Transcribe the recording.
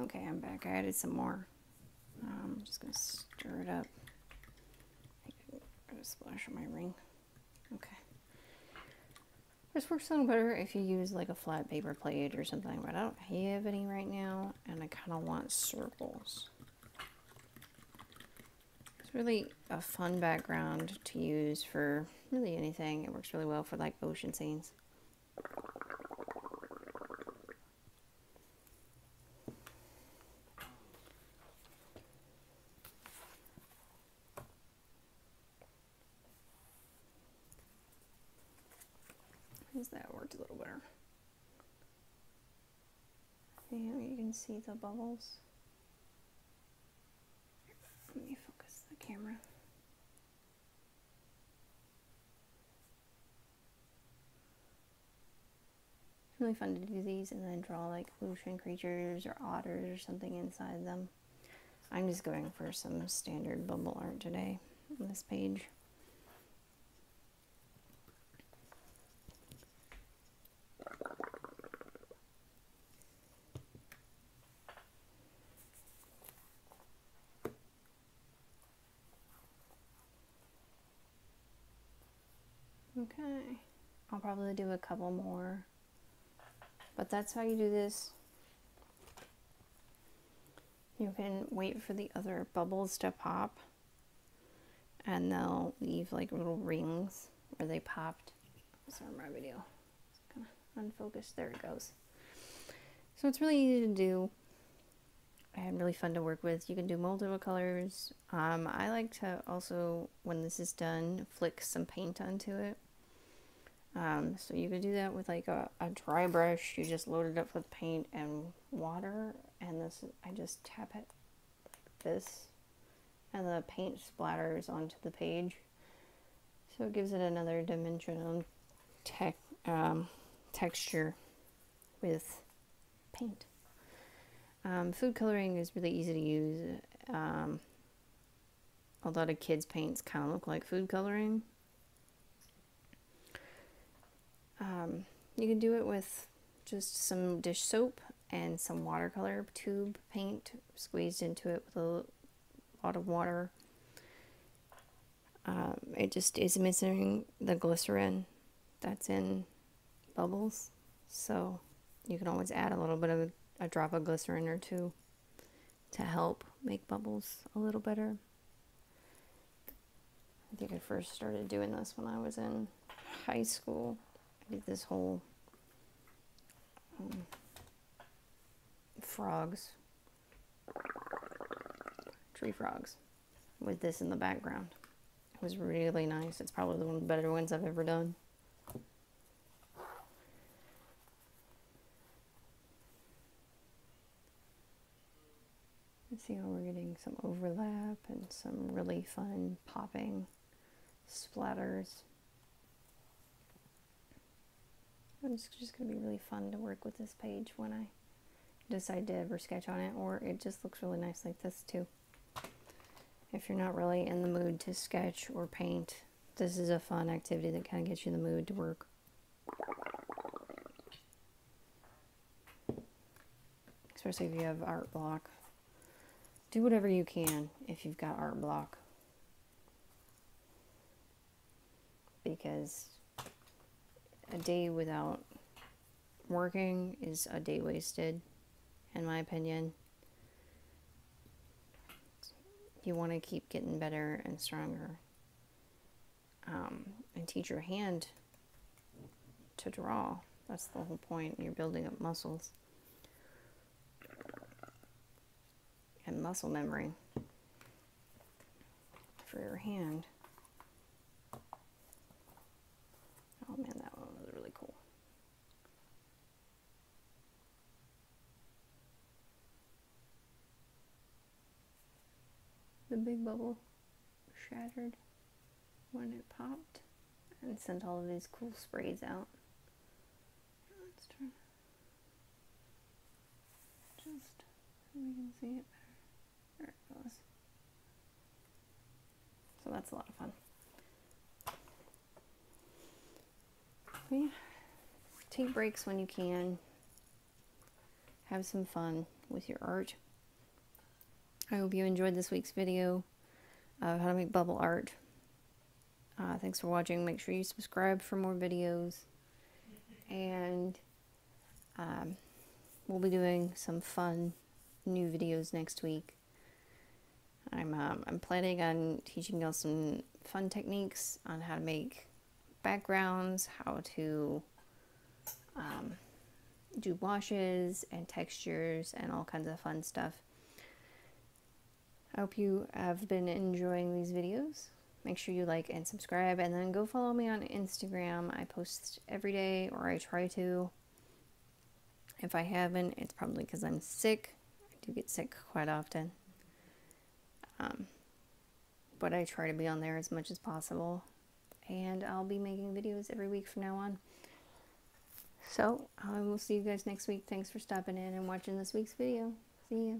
Okay, I'm back. I added some more. I'm just going to stir it up. I'm going to splash on my ring. Okay. This works a little better if you use like a flat paper plate or something, but I don't have any right now, and I kind of want circles. It's really a fun background to use for really anything. It works really well for like ocean scenes. That worked a little better. Yeah, you can see the bubbles. Let me focus the camera. It's really fun to do these and then draw like ocean creatures or otters or something inside them. I'm just going for some standard bubble art today on this page. Okay, I'll probably do a couple more, but that's how you do this. You can wait for the other bubbles to pop, and they'll leave like little rings where they popped. Sorry, my video. It's kind of unfocused. There it goes. So it's really easy to do and really fun to work with. You can do multiple colors. I like to also, when this is done, flick some paint onto it. So you could do that with like a dry brush. You just load it up with paint and water, and this, I just tap it like this, and the paint splatters onto the page. So it gives it another dimension of texture with paint. Food coloring is really easy to use. A lot of kids' paints kind of look like food coloring. You can do it with just some dish soap and some watercolor tube paint squeezed into it with a lot of water. It just is missing the glycerin that's in bubbles, so you can always add a little bit of a drop of glycerin or two to help make bubbles a little better. I think I first started doing this when I was in high school. Did this whole tree frogs with this in the background. It was really nice. It's probably one of the better ones I've ever done. Let's see how we're getting some overlap and some really fun popping splatters. It's just going to be really fun to work with this page when I decide to ever sketch on it, or it just looks really nice like this too. If you're not really in the mood to sketch or paint, this is a fun activity that kind of gets you in the mood to work. Especially if you have art block. Do whatever you can if you've got art block. Because a day without working is a day wasted, in my opinion. You want to keep getting better and stronger, and teach your hand to draw. That's the whole point. You're building up muscles and muscle memory for your hand. Oh man, that one was really cool. The big bubble shattered when it popped and sent all of these cool sprays out. Let's try just so we can see it better. There it goes. So that's a lot of fun. Yeah. Take breaks when you can. Have some fun. with your art. I hope you enjoyed this week's video of how to make bubble art. Thanks for watching. Make sure you subscribe for more videos. And we'll be doing some fun new videos next week. I'm planning on teaching y'all some fun techniques on how to make backgrounds, how to do washes and textures and all kinds of fun stuff. I hope you have been enjoying these videos. Make sure you like and subscribe, and then go follow me on Instagram. I post every day, or I try to. If I haven't, it's probably because I'm sick. I do get sick quite often. But I try to be on there as much as possible. And I'll be making videos every week from now on. So, I will see you guys next week. Thanks for stopping in and watching this week's video. See ya.